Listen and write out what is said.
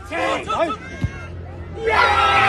It's